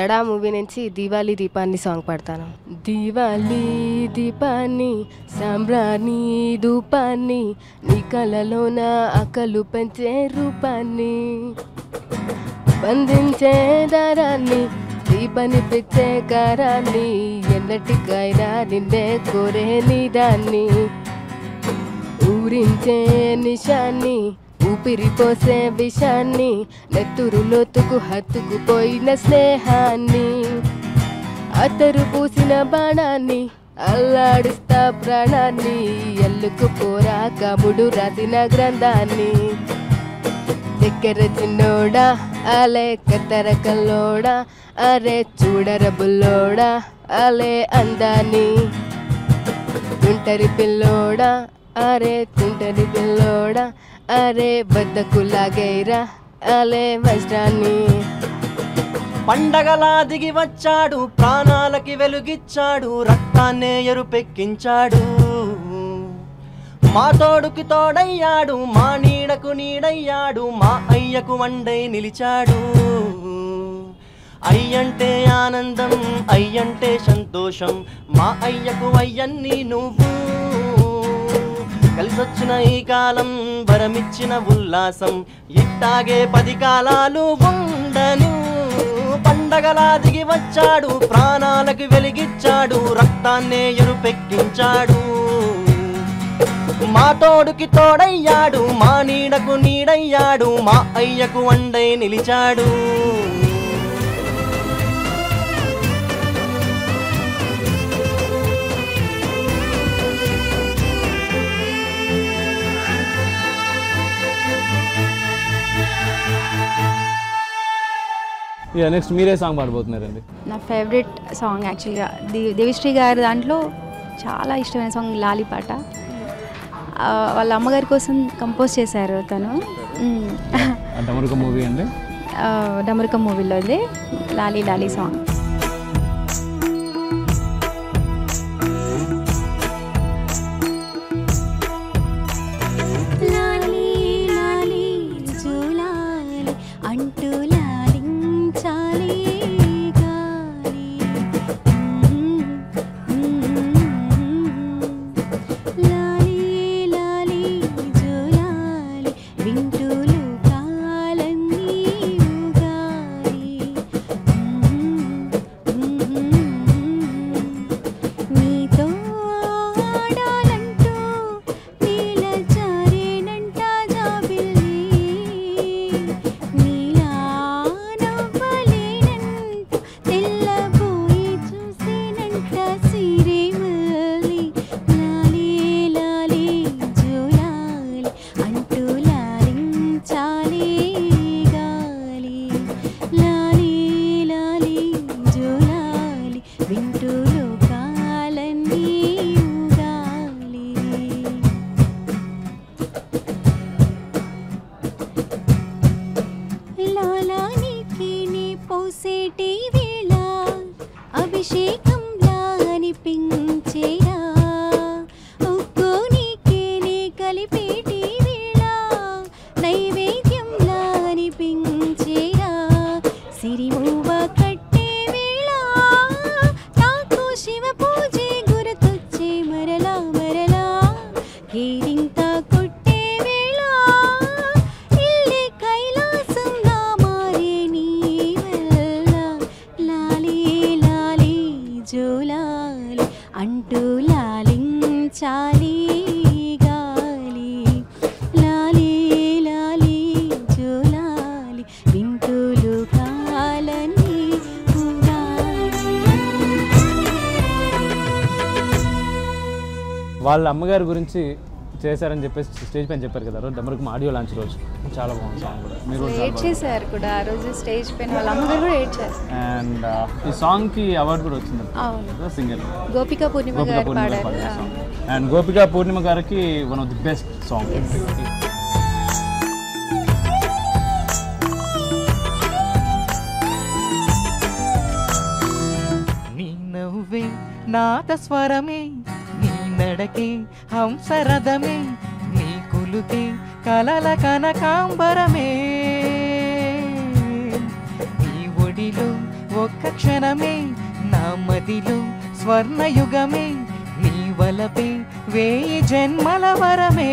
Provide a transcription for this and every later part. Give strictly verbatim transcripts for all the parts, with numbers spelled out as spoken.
దడా movie నుంచి దివాలి దీపాన్ని song పాడతాను. దివాలి దీపాన్ని సాంబ్రాణి దూపాన్ని నీ కలలోన అకలు పెంచే రూపాన్ని బంధించే దారాన్ని దీపాన్ని పెంచే కారాన్ని ఎన్నటికైనా నిన్నే కోరే నీదాన్ని ఊరించే నిశాన్ని ఊపిరిపోసే విషాన్ని నెత్తురు లోతుకు హత్తుకుపోయిన స్నేహాన్ని అతరు పూసిన బాణాన్ని అల్లాడిస్తా ప్రాణాన్ని ఎల్లుకు పోరా కముడు రాసిన గ్రంథాన్ని దగ్గర చిన్నోడా అలే కత్తరకల్లోడా అరే చూడరబుల్లోడా అలే అందాన్ని తుంటరి పిల్లోడా అరే తుంటరి పిల్లోడా అరే బద్దకులాగైరా అలే వజ్రాన్ని పండగలా దిగి వచ్చాడు ప్రాణాలకి వెలుగిచ్చాడు రక్తాన్నే ఎరుపెక్కించాడు మా తోడుకి తోడయ్యాడు మా నీడకు నీడయ్యాడు మా అయ్యకు వండై నిలిచాడు అయ్యంటే ఆనందం అయ్యంటే సంతోషం మా అయ్యకు అయ్యన్ని నువ్వు కలిసొచ్చిన ఈ కాలం వరమిచ్చిన ఉల్లాసం ఇట్టాగే పది కాలాలు ఉండను పండగలా దిగి వచ్చాడు ప్రాణాలకు వెలిగిచ్చాడు రక్తాన్నే ఎరుపెక్కించాడు మా తోడుకి తోడయ్యాడు మా నీడకు నీడయ్యాడు మా అయ్యకు వండై నిలిచాడు యా నెక్స్ట్ మీరే సాంగ్ పాడబోతున్నారండి. నా ఫేవరెట్ సాంగ్ యాక్చువల్గా దేవిశ్రీ గారి దాంట్లో చాలా ఇష్టమైన సాంగ్ లాలి పాట. వాళ్ళ అమ్మగారి కోసం కంపోజ్ చేశారు తను. డమరుక మూవీ అండి, డమరుక మూవీలో ఇది లాలి లాలి సాంగ్. వాళ్ళ అమ్మగారి గురించి చేశారని చెప్పేసి స్టేజ్ పైన చెప్పారు కదా రోజు డమరుకు ఆడియో లాంచ్ రోజు చాలా బాగుంది సాంగ్ కూడా. మీరు ఏడ్ చేశారు కూడా ఆ రోజు స్టేజ్ పైన వాళ్ళ అమ్మగారు కూడా ఏడ్ చేశారు. అండ్ ఈ సాంగ్కి అవార్డు కూడా వచ్చింది. అవును, సింగర్ గోపికా పూర్ణిమ గారు పాడారు. అండ్ గోపికా పూర్ణిమ గారికి one of the best song. నీ నవ్వే నాద స్వరమే నడకే హంసరథమే నీ కులుకే కలల కనకాంబరమే నీ ఒడిలో ఓ ఒక్క క్షణమే నా మదిలో స్వర్ణయుగమే నీ వలపే వేయి జన్మల వరమే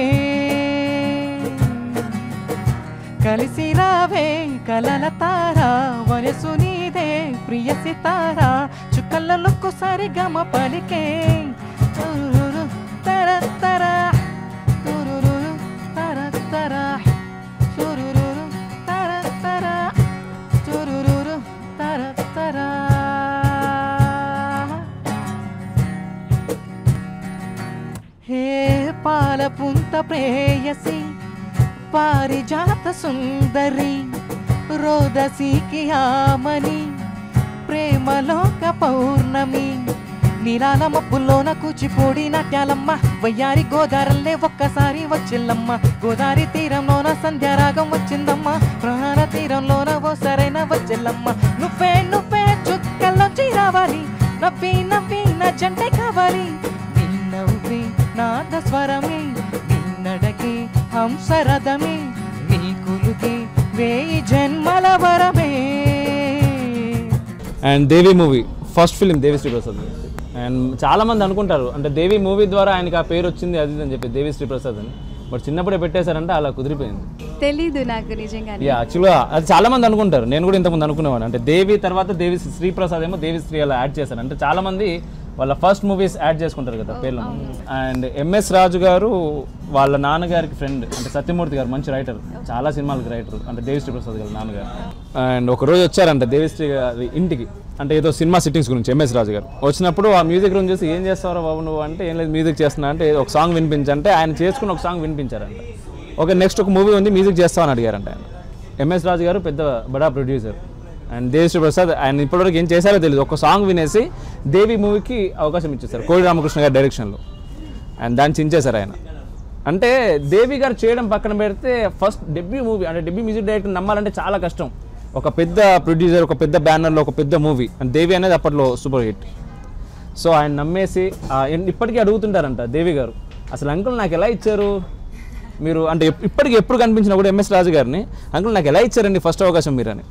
కలిసి రావే కలల తారా వరసు నీదే ప్రియ సితారా చుక్కలలకు సరిగమ పలికే పాలపుంత ప్రేయసి పారిజాత సుందరి రోదసికి ఆమని ప్రేమలోక పౌర్ణమి నీలాల మబ్బుల్లోన కూచిపూడి నాట్యాలమ్మ వయ్యారి గోదారల్లే ఒక్కసారి వచ్చిల్లమ్మ గోదారి తీరంలోన సంధ్యారాగం వచ్చిందమ్మ ప్రాణ తీరంలోన ఓ సరైన వచ్చిల్లమ్మ నువ్వే నువ్వే చుక్కల్లోంచి రావాలి నవ్వి నవ్వి నా జంటే కావాలి నిన్నవ్వే నాదస్వరమే నిన్నడకే హంసరథమే నీ కులుకే వేయి జన్మల వరమే. And Devi movie first film Devi Sri Prasad. And చాలామంది అనుకుంటారు అంటే దేవి మూవీ ద్వారా ఆయనకు ఆ పేరు వచ్చింది అది అని చెప్పి దేవి శ్రీ ప్రసాద్ అని, బట్ చిన్నప్పుడే పెట్టేశారంటే అలా కుదిరిపోయింది. తెలీదు నాకు నిజంగా. యాక్చువల్గా అది చాలా మంది అనుకుంటారు, నేను కూడా ఇంతకుముందు అనుకునేవాను. అంటే దేవి తర్వాత దేవి శ్రీ ప్రసాద్ ఏమో దేవి శ్రీ అలా యాడ్ చేశారు. అంటే చాలా మంది వాళ్ళ ఫస్ట్ మూవీస్ యాడ్ చేసుకుంటారు కదా పేర్లు. అండ్ ఎంఎస్ రాజు గారు వాళ్ళ నాన్నగారికి ఫ్రెండ్, అంటే సత్యమూర్తి గారు మంచి రైటర్, చాలా సినిమాలకు రైటర్, అంటే దేవిశ్రీ ప్రసాద్ గారు నాన్నగారు. అండ్ ఒక రోజు వచ్చారంట దేవిశ్రీ గారి ఇంటికి, అంటే ఏదో సినిమా సిట్టింగ్స్ గురించి. ఎంఎస్ రాజు గారు వచ్చినప్పుడు ఆ మ్యూజిక్ గురించి చూసి ఏం చేస్తారో బాబు నువ్వు అంటే, ఏం లేదు మ్యూజిక్ చేస్తున్నా అంటే ఒక సాంగ్ వినిపించంటే ఆయన చేసుకుని ఒక సాంగ్ వినిపించారంట. ఓకే నెక్స్ట్ ఒక మూవీ ఉంది మ్యూజిక్ చేస్తామని అడిగారంట ఆయన. ఎంఎస్ రాజు గారు పెద్ద బడా ప్రొడ్యూసర్ అండ్ దేవి శ్రీ ప్రసాద్ ఆయన ఇప్పటివరకు ఏం చేశారో తెలియదు, ఒక సాంగ్ వినేసి దేవి మూవీకి అవకాశం ఇచ్చేశారు కోడి రామకృష్ణ గారి డైరెక్షన్లో. అండ్ దాన్ని చించేశారు ఆయన. అంటే దేవి గారు చేయడం పక్కన పెడితే ఫస్ట్ డెబ్యూ మూవీ, అంటే డెబ్యూ మ్యూజిక్ డైరెక్టర్ నమ్మాలంటే చాలా కష్టం. ఒక పెద్ద ప్రొడ్యూసర్, ఒక పెద్ద బ్యానర్లో ఒక పెద్ద మూవీ, అండ్ దేవి అనేది అప్పట్లో సూపర్ హిట్. సో ఆయన నమ్మేసి ఇప్పటికీ అడుగుతుంటారంట దేవి గారు, అసలు అంకుల్ నాకు ఎలా ఇచ్చారు మీరు అంటే, ఇప్పటికి ఎప్పుడు కనిపించినా కూడా ఎంఎస్ రాజు గారిని అంకుల్ నాకు ఎలా ఇచ్చారండి ఫస్ట్ అవకాశం మీరని.